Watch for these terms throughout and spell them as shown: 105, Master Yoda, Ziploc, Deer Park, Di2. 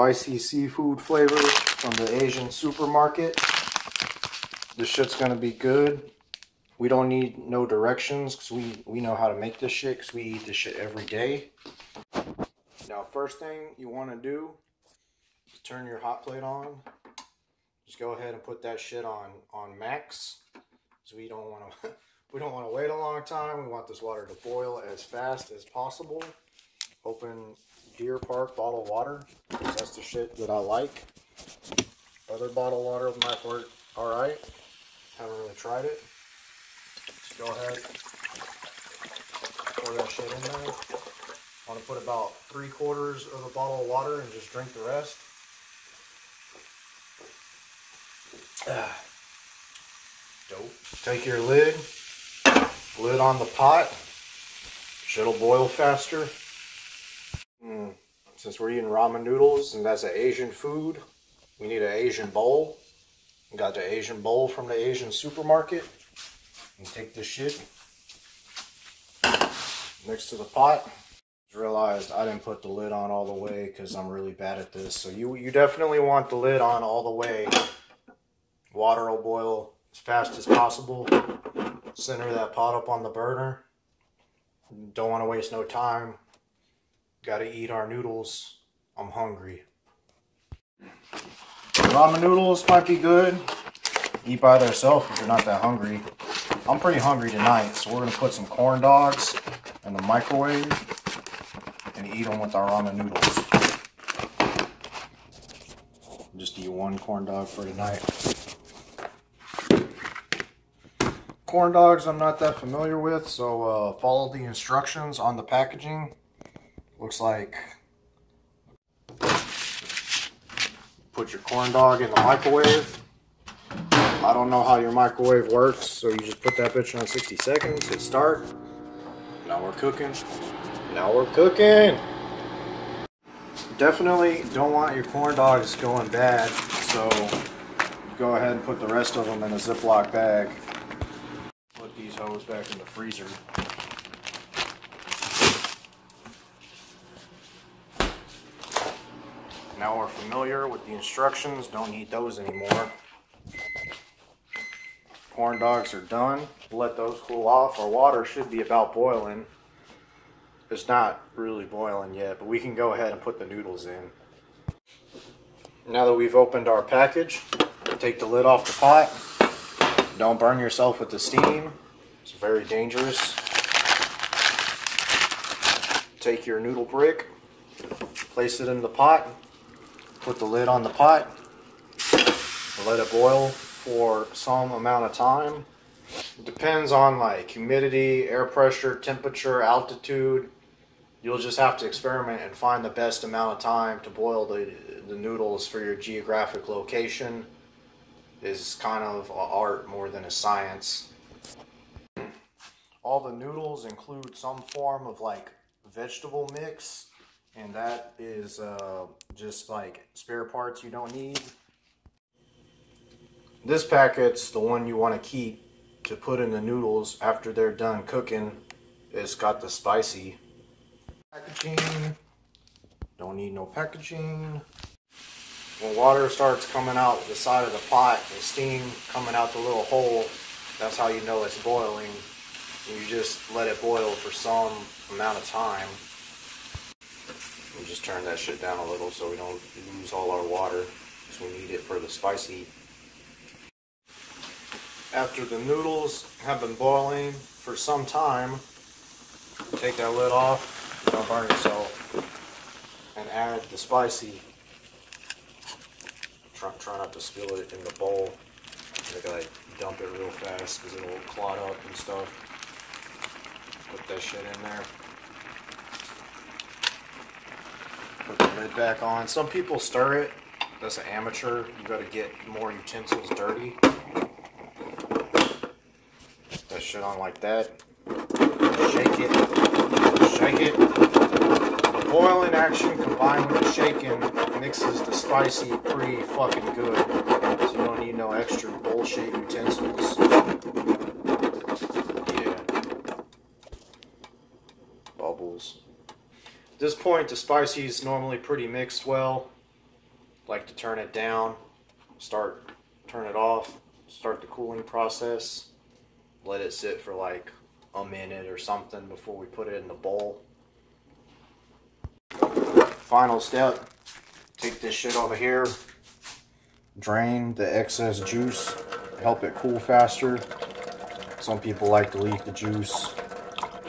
spicy seafood flavor from the Asian supermarket. This shit's gonna be good. We don't need no directions because we know how to make this shit because we eat this shit every day. Now, first thing you want to do is turn your hot plate on. Just go ahead and put that shit on max. So we don't want to wait a long time. We want this water to boil as fast as possible. Open Deer Park bottled water. That's the shit that I like. Other bottled water might work all right. Haven't really tried it. Just go ahead, pour that shit in there. I want to put about 3/4 of the bottle of water and just drink the rest. Dope. Take your lid on the pot. Shit'll boil faster. Since we're eating ramen noodles and that's an Asian food, we need an Asian bowl. We got the Asian bowl from the Asian supermarket. And take this shit next to the pot. Realized I didn't put the lid on all the way because I'm really bad at this. So you definitely want the lid on all the way. Water will boil as fast as possible. Center that pot up on the burner. Don't want to waste no time. Gotta eat our noodles. I'm hungry. Ramen noodles might be good. Eat by themselves if you're not that hungry. I'm pretty hungry tonight, so we're gonna put some corn dogs in the microwave and eat them with our ramen noodles. Just eat one corn dog for tonight. Corn dogs I'm not that familiar with, so follow the instructions on the packaging. Looks like put your corn dog in the microwave. I don't know how your microwave works, so you just put that bitch on 60 seconds, hit start. Now we're cooking. Now we're cooking! Definitely don't want your corn dogs going bad, so go ahead and put the rest of them in a Ziploc bag. Put these hoes back in the freezer. Now we're familiar with the instructions, don't need those anymore. Corn dogs are done. Let those cool off. Our water should be about boiling. It's not really boiling yet, but we can go ahead and put the noodles in. Now that we've opened our package, take the lid off the pot. Don't burn yourself with the steam. It's very dangerous. Take your noodle brick, place it in the pot, put the lid on the pot, let it boil for some amount of time. Depends on like humidity, air pressure, temperature, altitude. You'll just have to experiment and find the best amount of time to boil the noodles for your geographic location. Is kind of an art more than a science. All the noodles include some form of like vegetable mix, and that is just like spare parts you don't need. This packet's the one you want to keep to put in the noodles after they're done cooking. It's got the spicy packaging. Don't need no packaging. When water starts coming out the side of the pot, the steam coming out the little hole, that's how you know it's boiling. You just let it boil for some amount of time. We'll just turn that shit down a little so we don't lose all our water because we need it for the spicy. After the noodles have been boiling for some time, take that lid off, don't burn yourself, and add the spicy. Try not to spill it in the bowl. You gotta dump it real fast because it'll clot up and stuff. Put that shit in there. Put the lid back on. Some people stir it. That's an amateur. You gotta get more utensils dirty. Shit on like that. Shake it. Shake it. The boiling action combined with the shaking mixes the spicy pretty fucking good. So you don't need no extra bullshit utensils. Yeah. Bubbles. At this point, the spicy is normally pretty mixed well. like to turn it down, turn it off, start the cooling process, let it sit for like a minute or something before we put it in the bowl. Final step, take this shit over here, drain the excess juice, help it cool faster. Some people like to leave the juice,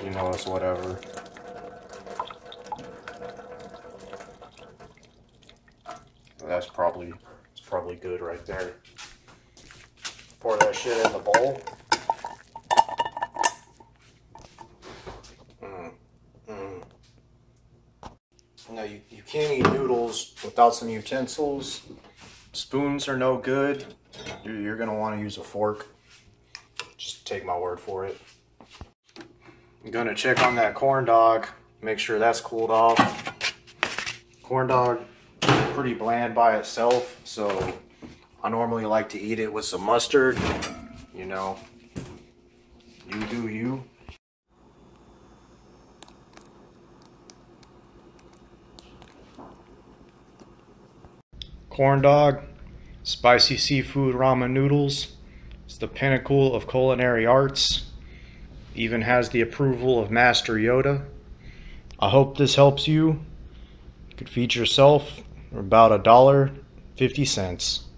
you know, it's whatever. That's probably, it's probably good right there. Pour that shit in the bowl. Now you can't eat noodles without some utensils. Spoons are no good. You're gonna want to use a fork. Just take my word for it. I'm gonna check on that corn dog, make sure that's cooled off. Corn dog, pretty bland by itself, so I normally like to eat it with some mustard. You know, you do you. Corn dog, spicy seafood ramen noodles. It's the pinnacle of culinary arts. Even has the approval of Master Yoda. I hope this helps you. You could feed yourself for about $1.50.